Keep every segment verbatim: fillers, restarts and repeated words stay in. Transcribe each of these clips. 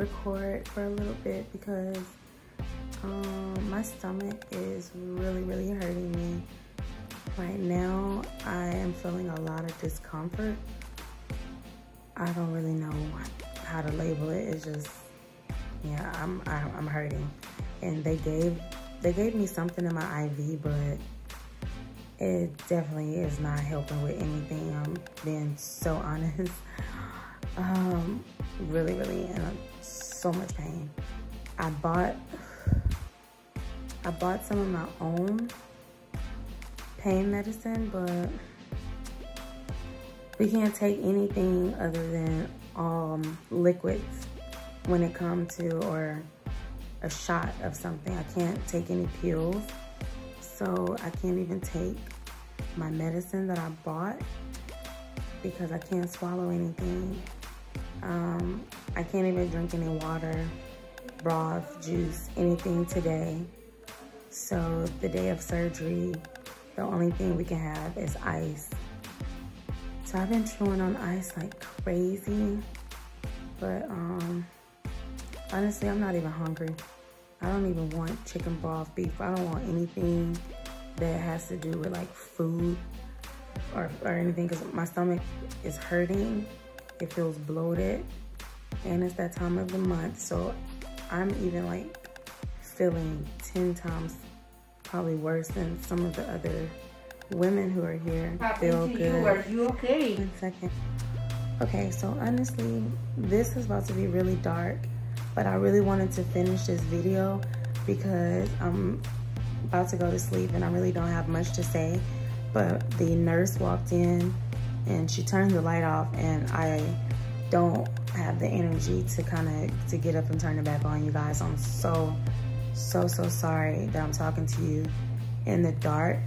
record for a little bit because um, my stomach is really, really hurting me. Right now, I am feeling a lot of discomfort. I don't really know how to label it. It's just, yeah, I'm I'm hurting. And they gave they gave me something in my I V, but it definitely is not helping with anything. I'm being so honest. Um, really, really in so much pain. I bought I bought some of my own pain medicine, but we can't take anything other than um, liquids when it comes to, or a shot of something. I can't take any pills, so I can't even take my medicine that I bought because I can't swallow anything. Um, I can't even drink any water, broth, juice, anything today. So the day of surgery, the only thing we can have is ice. So I've been chewing on ice like crazy, but um, honestly, I'm not even hungry. I don't even want chicken broth, beef. I don't want anything that has to do with like food or, or anything, because my stomach is hurting. It feels bloated, and it's that time of the month. So I'm even like feeling ten times probably worse than some of the other women who are here. Feel good. Are you okay? One second. Okay, so honestly, this is about to be really dark, but I really wanted to finish this video because I'm about to go to sleep and I really don't have much to say. But the nurse walked in and she turned the light off, and I don't have the energy to kind of to get up and turn it back on, you guys. I'm so so so sorry that I'm talking to you in the dark,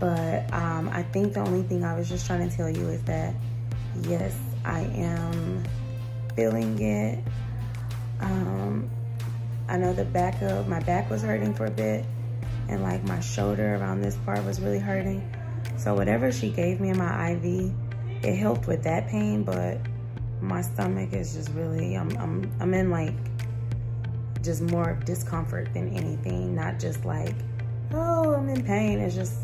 but um I think the only thing I was just trying to tell you is that yes, I am feeling it. um I know the back of my back was hurting for a bit, and like my shoulder around this part was really hurting, so whatever she gave me in my I V, it helped with that pain. But my stomach is just really, i'm i'm, I'm in like just more of discomfort than anything, not just like, oh, I'm in pain. It's just,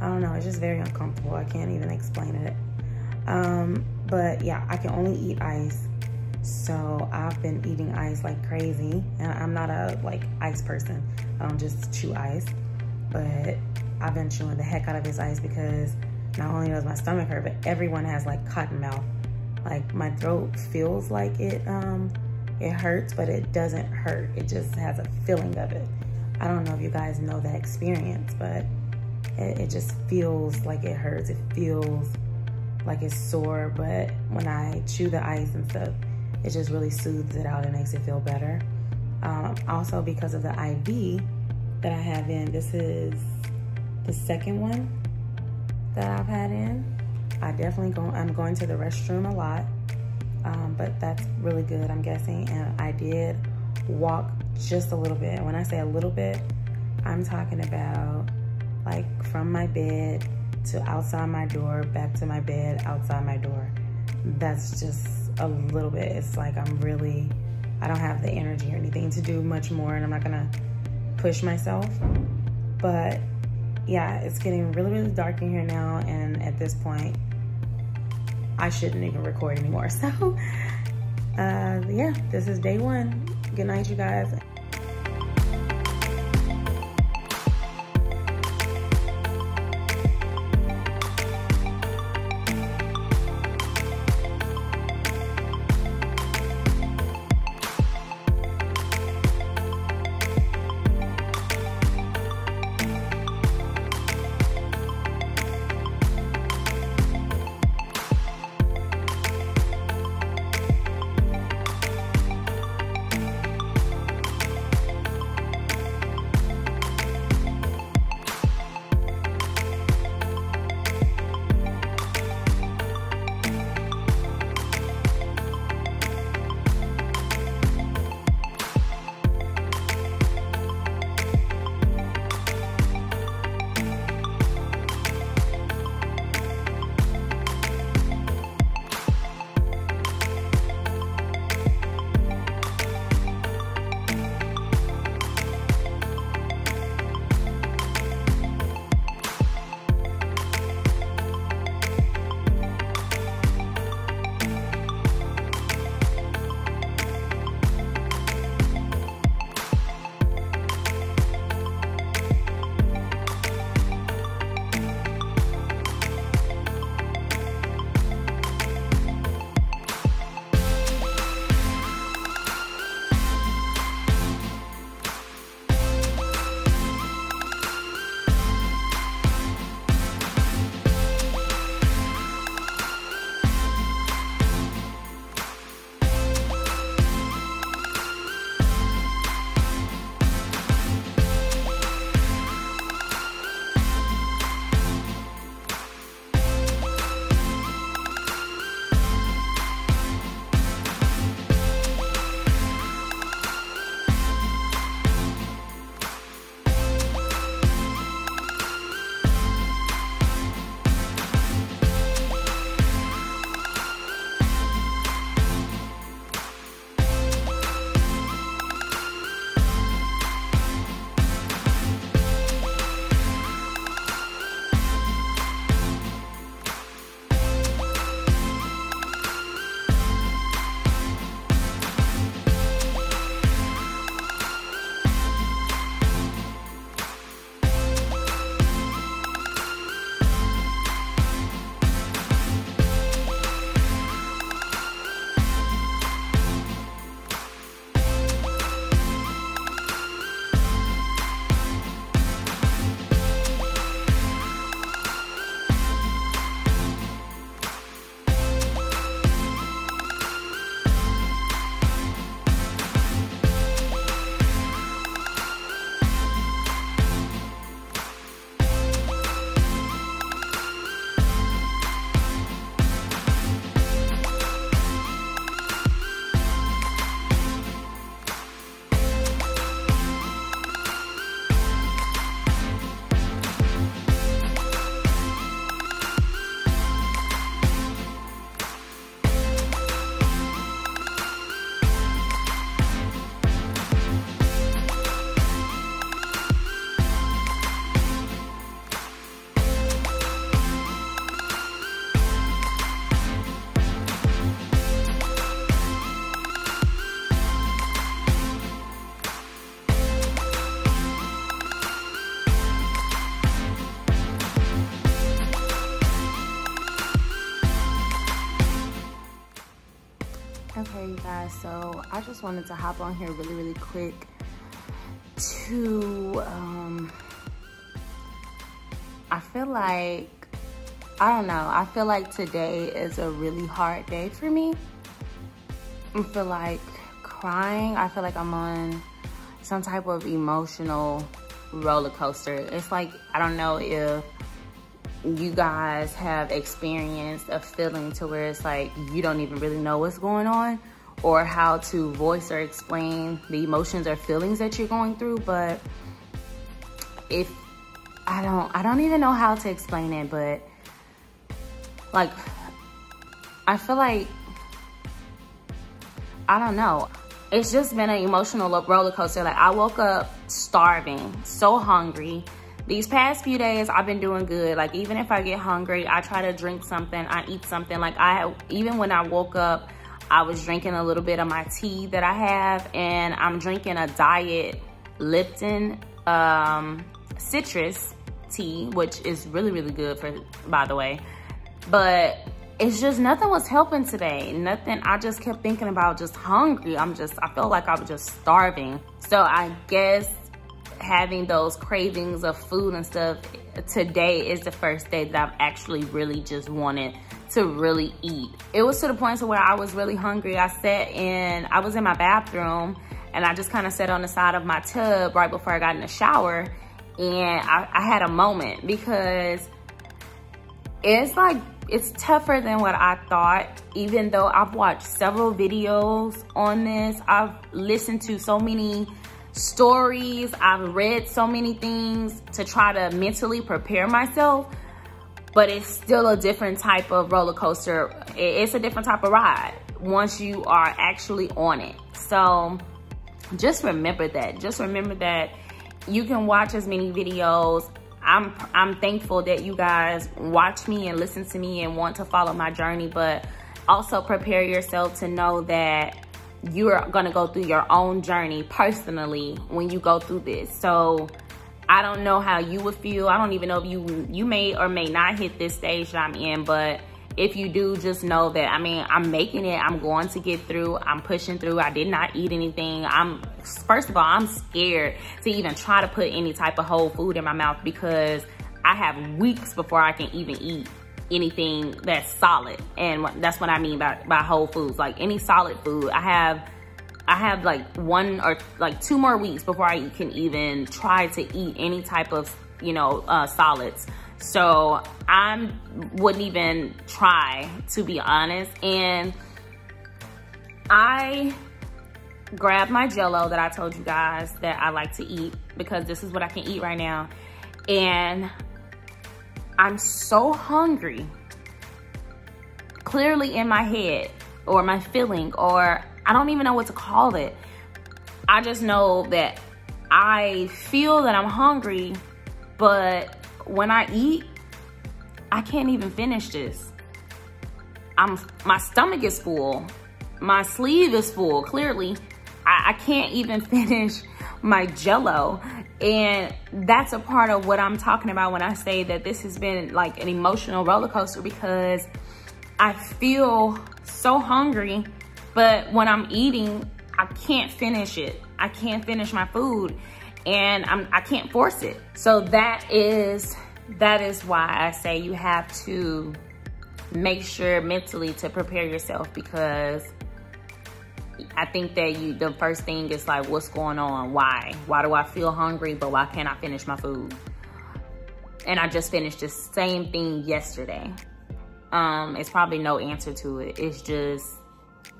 I don't know, it's just very uncomfortable. I can't even explain it. Um, but yeah, I can only eat ice. So I've been eating ice like crazy, and I'm not a like ice person. I don't just chew ice, but I've been chewing the heck out of this ice because not only does my stomach hurt, but everyone has like cotton mouth. Like my throat feels like it, um, it hurts, but it doesn't hurt. It just has a feeling of it. I don't know if you guys know that experience, but it, it just feels like it hurts. It feels like it's sore, but when I chew the ice and stuff, it just really soothes it out and makes it feel better. Um, also, because of the I V that I have in, this is the second one that I've had in. I definitely go, I'm going to the restroom a lot. Um, but that's really good, I'm guessing. And I did walk just a little bit. And when I say a little bit, I'm talking about like from my bed to outside my door, back to my bed, outside my door. That's just a little bit. It's like I'm really, I don't have the energy or anything to do much more, and I'm not gonna push myself. But yeah, it's getting really, really dark in here now, and at this point, I shouldn't even record anymore. So, uh, yeah, this is day one. Good night, you guys. guys, so I just wanted to hop on here really really quick to um I feel like I don't know I feel like today is a really hard day for me. I feel like crying. I feel like I'm on some type of emotional roller coaster. It's like, I don't know if you guys have experienced a feeling to where it's like you don't even really know what's going on or how to voice or explain the emotions or feelings that you're going through. But if I don't I don't even know how to explain it, but like I feel like I don't know. It's just been an emotional roller coaster. Like, I woke up starving, so hungry. These past few days, I've been doing good. Like, even if I get hungry, I try to drink something, I eat something. Like, I even when I woke up, I was drinking a little bit of my tea that I have, and I'm drinking a diet Lipton um, citrus tea, which is really, really good, for, by the way. But it's just nothing was helping today. Nothing, I just kept thinking about just hungry. I'm just, I felt like I was just starving. So I guess having those cravings of food and stuff, today is the first day that I've actually really just wanted to really eat. It was to the point to where I was really hungry. I sat in, I was in my bathroom and I just kind of sat on the side of my tub right before I got in the shower. And I, I had a moment because it's like, it's tougher than what I thought, even though I've watched several videos on this. I've listened to so many stories. I've read so many things to try to mentally prepare myself, but it's still a different type of roller coaster. It's a different type of ride once you are actually on it. So just remember that. Just remember that you can watch as many videos. I'm, I'm thankful that you guys watch me and listen to me and want to follow my journey, but also prepare yourself to know that you're gonna go through your own journey personally when you go through this. So I don't know how you would feel. I don't even know if you you may or may not hit this stage that I'm in, but if you do, just know that, I mean, I'm making it. I'm going to get through. I'm pushing through. I did not eat anything. I'm, first of all, I'm scared to even try to put any type of whole food in my mouth because I have weeks before I can even eat anything that's solid. And that's what I mean by, by whole foods, like any solid food. I have, I have like one or like two more weeks before I can even try to eat any type of, you know, uh, solids. So I wouldn't even try, to be honest. And I grabbed my Jell-O that I told you guys that I like to eat because this is what I can eat right now. And I'm so hungry. Clearly in my head or my feeling, or I don't even know what to call it. I just know that I feel that I'm hungry, but when I eat, I can't even finish this. I'm, my stomach is full. My sleeve is full, clearly. I, I can't even finish my Jell-O. And that's a part of what I'm talking about when I say that this has been like an emotional roller coaster, because I feel so hungry, but when I'm eating, I can't finish it. I can't finish my food. And I'm, I can't force it. So that is, that is why I say you have to make sure mentally to prepare yourself, because I think that you, the first thing is like, what's going on? Why? Why do I feel hungry, but why can't I finish my food? And I just finished the same thing yesterday. Um, it's probably no answer to it. It's just,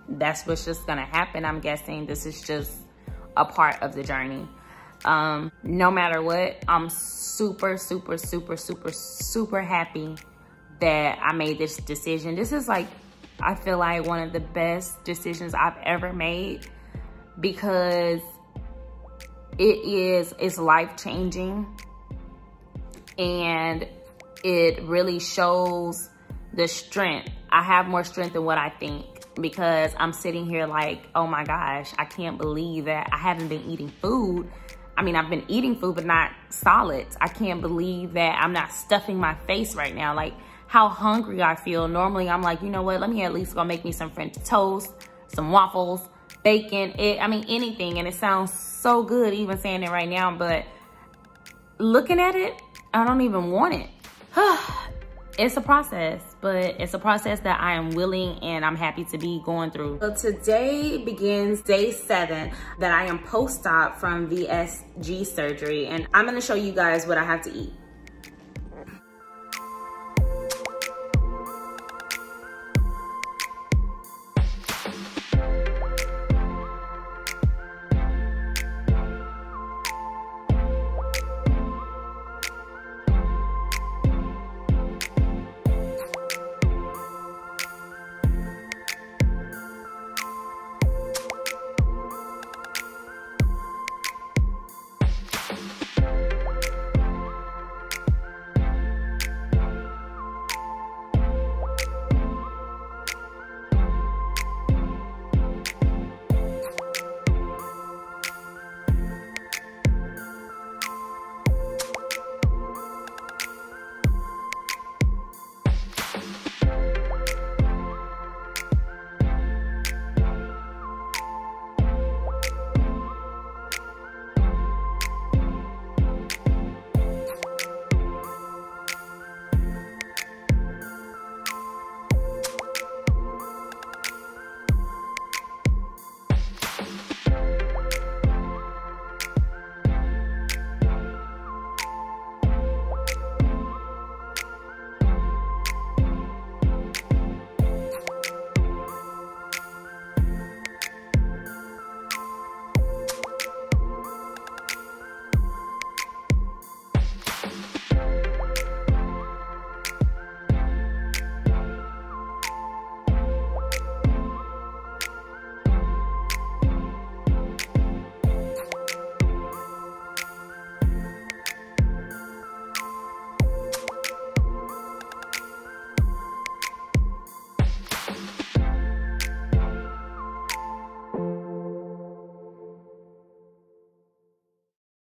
that's what's just gonna happen, I'm guessing. This is just a part of the journey. Um, no matter what, I'm super, super, super, super, super happy that I made this decision. This is like, I feel like one of the best decisions I've ever made, because it is, it's life-changing, and it really shows the strength. I have more strength than what I think, because I'm sitting here like, oh my gosh, I can't believe that I haven't been eating food. I mean, I've been eating food, but not solids. I can't believe that I'm not stuffing my face right now. Like, how hungry I feel. Normally, I'm like, you know what? Let me at least go make me some French toast, some waffles, bacon, it, I mean, anything. And it sounds so good even saying it right now, but looking at it, I don't even want it. It's a process, but it's a process that I am willing and I'm happy to be going through. So today begins day seven that I am post-op from V S G surgery, and I'm gonna show you guys what I have to eat.